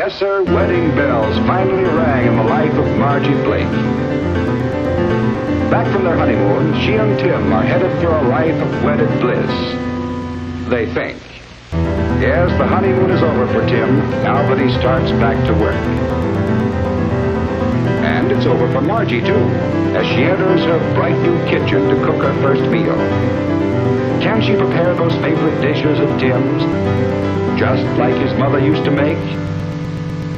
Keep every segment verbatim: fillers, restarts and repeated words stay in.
Yes, sir, wedding bells finally rang in the life of Margie Blake. Back from their honeymoon, she and Tim are headed for a life of wedded bliss. They think. Yes, the honeymoon is over for Tim, now that he starts back to work. And it's over for Margie, too, as she enters her bright new kitchen to cook her first meal. Can she prepare those favorite dishes of Tim's, just like his mother used to make?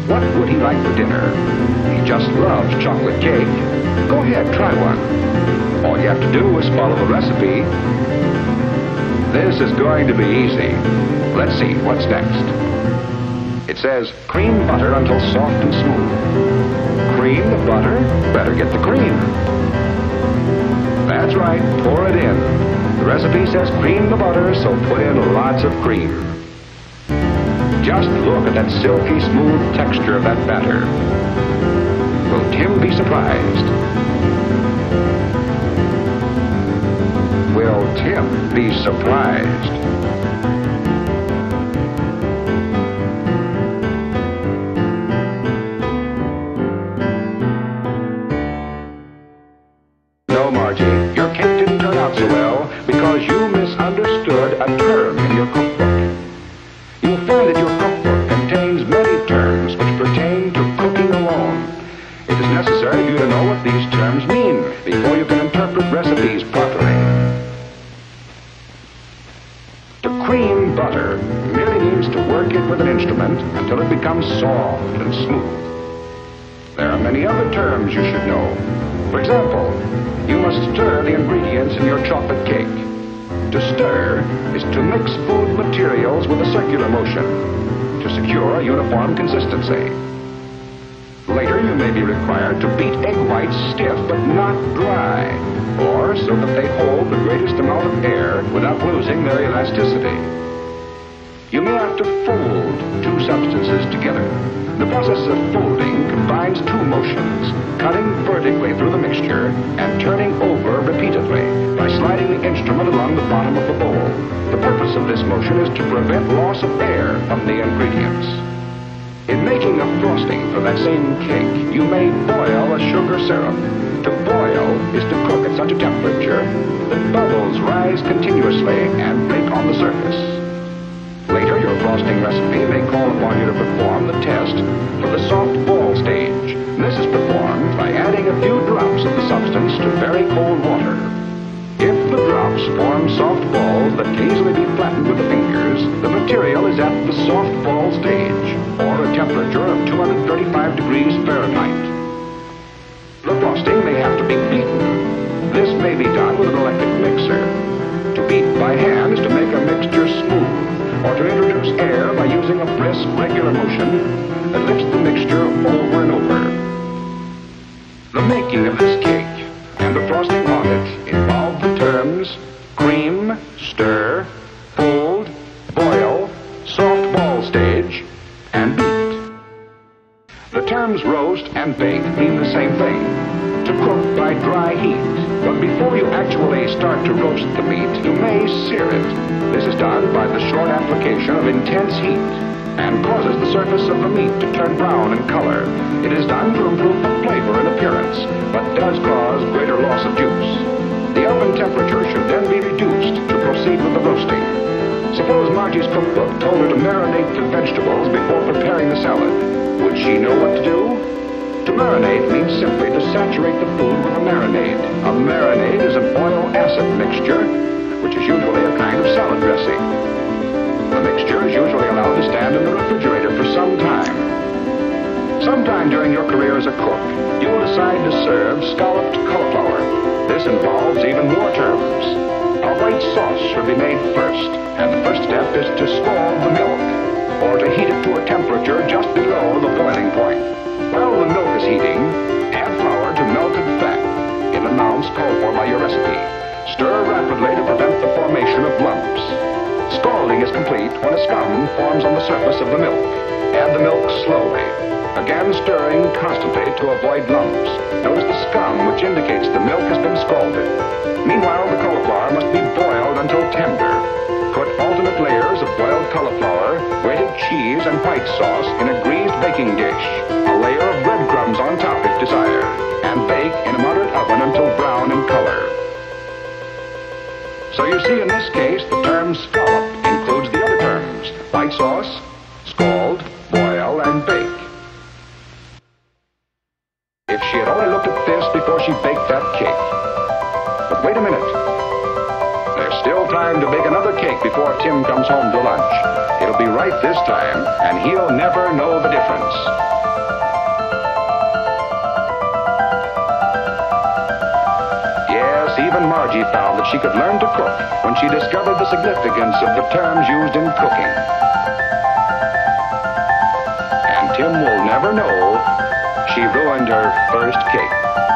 What would he like for dinner? He just loves chocolate cake. Go ahead, try one. All you have to do is follow the recipe. This is going to be easy. Let's see what's next. It says cream butter until soft and smooth. Cream the butter? Better get the cream. That's right, pour it in. The recipe says cream the butter, so put in lots of cream. Just look at that silky smooth texture of that batter. Will Tim be surprised? Will Tim be surprised? No, Margie, your cake didn't turn out so well because you misunderstood a term in your cookbook. You'll find that your cookbook contains many terms which pertain to cooking alone. It is necessary for you to know what these terms mean before you can interpret recipes properly. To cream butter merely means to work it with an instrument until it becomes soft and smooth. There are many other terms you should know. For example, you must stir the ingredients in your chocolate cake. To stir is to mix food materials with a circular motion to secure a uniform consistency. Later, you may be required to beat egg whites stiff but not dry, or so that they hold the greatest amount of air without losing their elasticity. You may have to fold two substances together. The process of folding combines two motions, cutting vertically through the mixture and turning over repeatedly by sliding the instrument along the bottom of the bowl. The purpose of this motion is to prevent loss of air from the ingredients. In making a frosting for that same cake, you may boil a sugar syrup. To boil is to cook at such a temperature that bubbles rise continuously and break on the surface. Later, your frosting recipe may call upon you to perform the test for the soft ball stage. This is performed by adding a few drops of the substance to very cold water. If the drops form soft balls that can easily be flattened with the fingers, the material is at the soft ball stage, or a temperature of two hundred thirty-five degrees Fahrenheit. The frosting may have to be beaten. This may be done with an electric mixer. To beat by hand is to make a mixture smooth, or to introduce air by using a brisk, regular motion that lifts the mixture over and over. The making of this cake and the frosting on it involve the terms cream, stir, fold, boil, soft ball stage, and beat. The terms roast and bake mean the same thing. To cook by dry heat, but before you actually start to roast the meat, you may sear it. This is done by the short application of intense heat and causes the surface of the meat to turn brown in color. It is done to improve the flavor and appearance, but does cause greater loss of juice. The oven temperature should then be reduced to proceed with the roasting. Suppose Margie's cookbook told her to marinate the vegetables before preparing the salad. Would she know what to do? To marinate means simply to saturate the food with a marinade. A marinade is an oil-acid mixture, which is usually a kind of salad dressing. The mixture is usually allowed to stand in the refrigerator for some time. Sometime during your career as a cook, you'll decide to serve scalloped cauliflower. This involves even more terms. A white sauce should be made first, and the first step is to scald the milk, or to heat it to a temperature just below the boiling point. While the milk is heating, add flour to melted fat in amounts called for by your recipe. Stir rapidly to prevent the formation of lumps. Scalding is complete when a scum forms on the surface of the milk. Add the milk slowly, again stirring constantly to avoid lumps. Notice the scum, which indicates the milk has been scalded. Meanwhile, the cauliflower must be boiled until tender. Put alternate layers of boiled cauliflower, grated cheese, and white sauce in a greased baking baking dish. A layer of breadcrumbs on top if desired. And bake in a moderate oven until brown in color. So you see, in this case, the term scallop includes the other terms, white sauce, scald, boil, and bake. If she had only looked at this before she baked that cake. But wait a minute. There's still time to bake another cake before Tim comes home to lunch. It'll be right this time, and he'll never know the difference. Yes, even Margie found that she could learn to cook when she discovered the significance of the terms used in cooking. And Tim will never know she ruined her first cake.